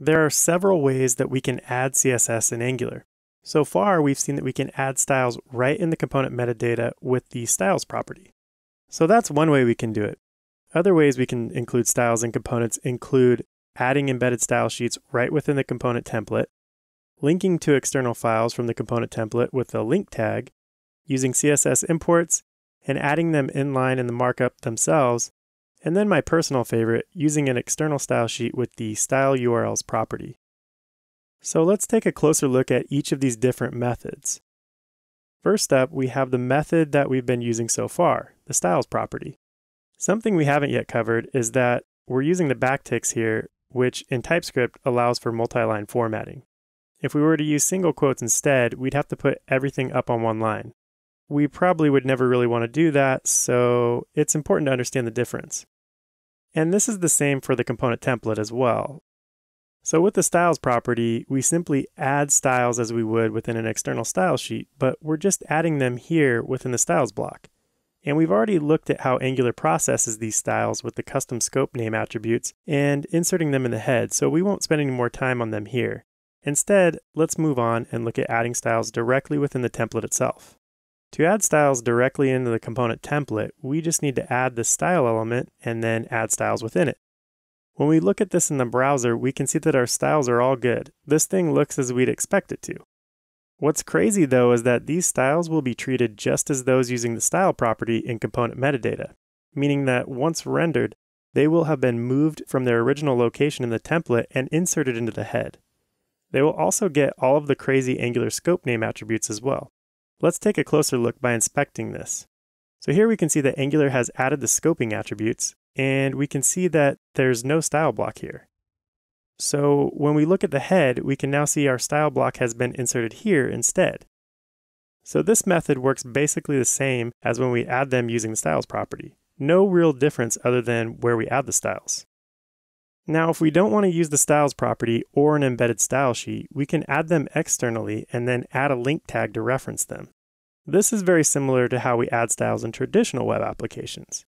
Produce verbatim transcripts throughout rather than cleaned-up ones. There are several ways that we can add C S S in Angular. So far, we've seen that we can add styles right in the component metadata with the styles property. So that's one way we can do it. Other ways we can include styles in components include adding embedded style sheets right within the component template, linking to external files from the component template with a link tag, using C S S imports, and adding them inline in the markup themselves, and then my personal favorite, using an external style sheet with the style U R Ls property. So let's take a closer look at each of these different methods. First up, we have the method that we've been using so far, the styles property. Something we haven't yet covered is that we're using the backticks here, which in TypeScript allows for multi-line formatting. If we were to use single quotes instead, we'd have to put everything up on one line. We probably would never really want to do that, so it's important to understand the difference. And this is the same for the component template as well. So with the styles property, we simply add styles as we would within an external style sheet, but we're just adding them here within the styles block. And we've already looked at how Angular processes these styles with the custom scope name attributes and inserting them in the head, so we won't spend any more time on them here. Instead, let's move on and look at adding styles directly within the template itself. To add styles directly into the component template, we just need to add the style element and then add styles within it. When we look at this in the browser, we can see that our styles are all good. This thing looks as we'd expect it to. What's crazy though is that these styles will be treated just as those using the style property in component metadata, meaning that once rendered, they will have been moved from their original location in the template and inserted into the head. They will also get all of the crazy Angular scope name attributes as well. Let's take a closer look by inspecting this. So here we can see that Angular has added the scoping attributes, and we can see that there's no style block here. So when we look at the head, we can now see our style block has been inserted here instead. So this method works basically the same as when we add them using the styles property. No real difference other than where we add the styles. Now, if we don't want to use the styles property or an embedded style sheet, we can add them externally and then add a link tag to reference them. This is very similar to how we add styles in traditional web applications.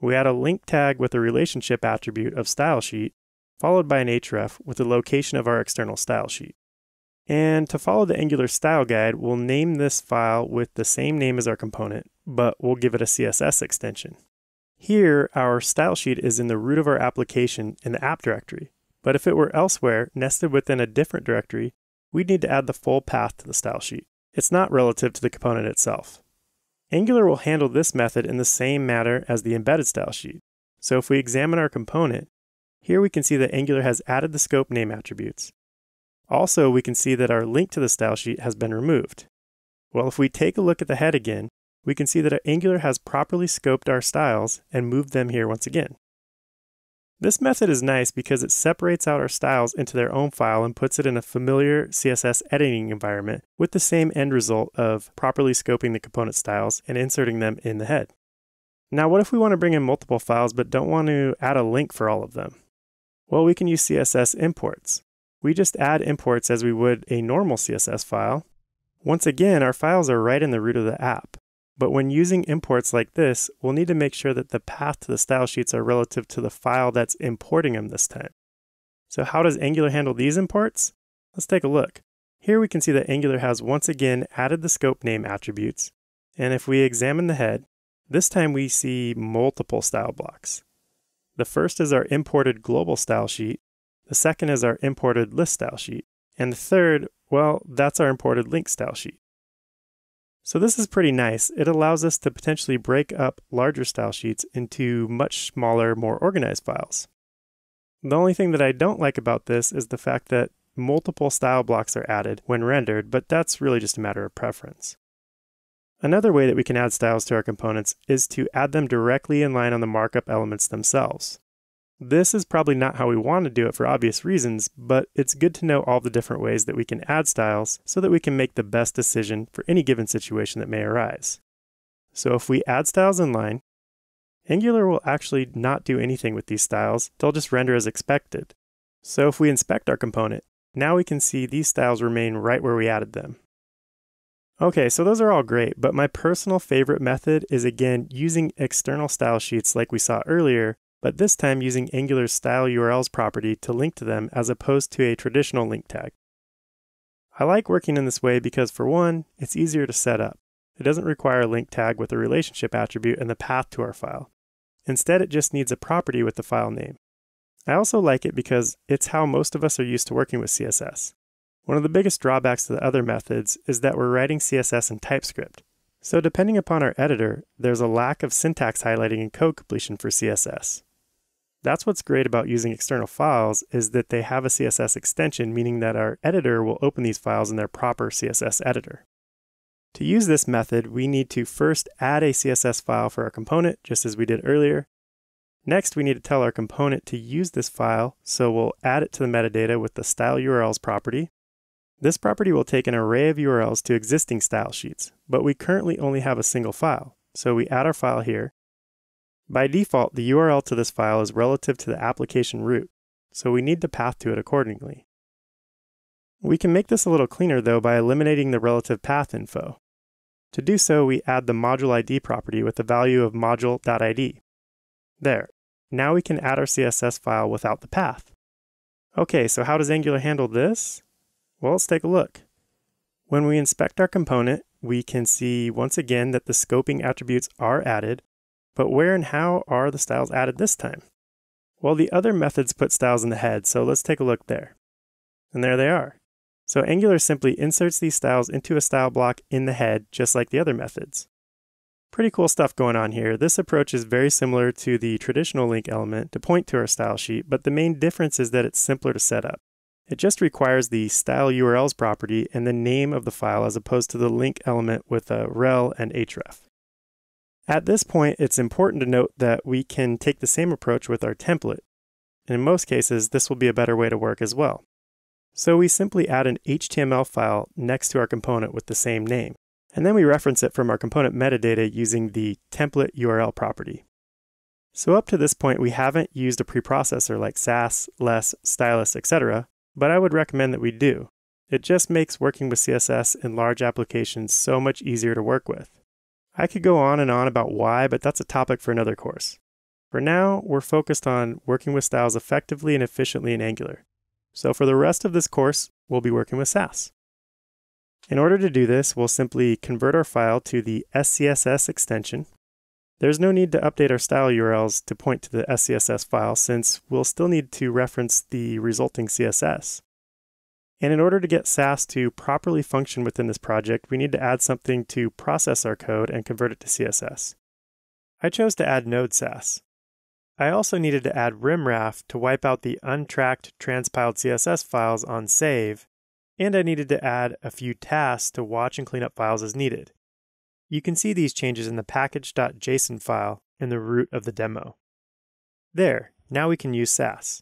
We add a link tag with a relationship attribute of style sheet, followed by an href with the location of our external style sheet. And to follow the Angular style guide, we'll name this file with the same name as our component, but we'll give it a C S S extension. Here, our style sheet is in the root of our application in the app directory, but if it were elsewhere, nested within a different directory, we'd need to add the full path to the style sheet. It's not relative to the component itself. Angular will handle this method in the same manner as the embedded style sheet. So if we examine our component, here we can see that Angular has added the scope name attributes. Also, we can see that our link to the style sheet has been removed. Well, if we take a look at the head again, we can see that Angular has properly scoped our styles and moved them here once again. This method is nice because it separates out our styles into their own file and puts it in a familiar C S S editing environment with the same end result of properly scoping the component styles and inserting them in the head. Now, what if we want to bring in multiple files but don't want to add a link for all of them? Well, we can use C S S imports. We just add imports as we would a normal C S S file. Once again, our files are right in the root of the app. But when using imports like this, we'll need to make sure that the path to the style sheets are relative to the file that's importing them this time. So how does Angular handle these imports? Let's take a look. Here we can see that Angular has once again added the scope name attributes. And if we examine the head, this time we see multiple style blocks. The first is our imported global style sheet. The second is our imported list style sheet. And the third, well, that's our imported link style sheet. So this is pretty nice. It allows us to potentially break up larger style sheets into much smaller, more organized files. The only thing that I don't like about this is the fact that multiple style blocks are added when rendered, but that's really just a matter of preference. Another way that we can add styles to our components is to add them directly in line on the markup elements themselves. This is probably not how we want to do it for obvious reasons, but it's good to know all the different ways that we can add styles so that we can make the best decision for any given situation that may arise. So if we add styles inline, Angular will actually not do anything with these styles. They'll just render as expected. So if we inspect our component, now we can see these styles remain right where we added them. Okay, so those are all great, but my personal favorite method is again using external style sheets like we saw earlier, but this time using Angular's style U R Ls property to link to them as opposed to a traditional link tag. I like working in this way because for one, it's easier to set up. It doesn't require a link tag with a relationship attribute and the path to our file. Instead, it just needs a property with the file name. I also like it because it's how most of us are used to working with C S S. One of the biggest drawbacks to the other methods is that we're writing C S S in TypeScript. So depending upon our editor, there's a lack of syntax highlighting and code completion for C S S. That's what's great about using external files is that they have a C S S extension, meaning that our editor will open these files in their proper C S S editor. To use this method, we need to first add a C S S file for our component, just as we did earlier. Next, we need to tell our component to use this file, so we'll add it to the metadata with the style U R Ls property. This property will take an array of U R Ls to existing style sheets, but we currently only have a single file, so we add our file here. By default, the U R L to this file is relative to the application root, so we need to path to it accordingly. We can make this a little cleaner though by eliminating the relative path info. To do so, we add the module I D property with the value of module.id. There, now we can add our C S S file without the path. Okay, so how does Angular handle this? Well, let's take a look. When we inspect our component, we can see once again that the scoping attributes are added. But where and how are the styles added this time? Well, the other methods put styles in the head, so let's take a look there. And there they are. So Angular simply inserts these styles into a style block in the head, just like the other methods. Pretty cool stuff going on here. This approach is very similar to the traditional link element to point to our style sheet, but the main difference is that it's simpler to set up. It just requires the style U R Ls property and the name of the file as opposed to the link element with a rel and href. At this point, it's important to note that we can take the same approach with our template, and in most cases, this will be a better way to work as well. So we simply add an H T M L file next to our component with the same name, and then we reference it from our component metadata using the template U R L property. So up to this point, we haven't used a preprocessor like Sass, Less, Stylus, et cetera, but I would recommend that we do. It just makes working with C S S in large applications so much easier to work with. I could go on and on about why, but that's a topic for another course. For now, we're focused on working with styles effectively and efficiently in Angular. So for the rest of this course, we'll be working with Sass. In order to do this, we'll simply convert our file to the S C S S extension. There's no need to update our style U R Ls to point to the S C S S file since we'll still need to reference the resulting C S S. And in order to get Sass to properly function within this project, we need to add something to process our code and convert it to C S S. I chose to add node Sass. I also needed to add rimraf to wipe out the untracked transpiled C S S files on save, and I needed to add a few tasks to watch and clean up files as needed. You can see these changes in the package.json file in the root of the demo. There, now we can use Sass.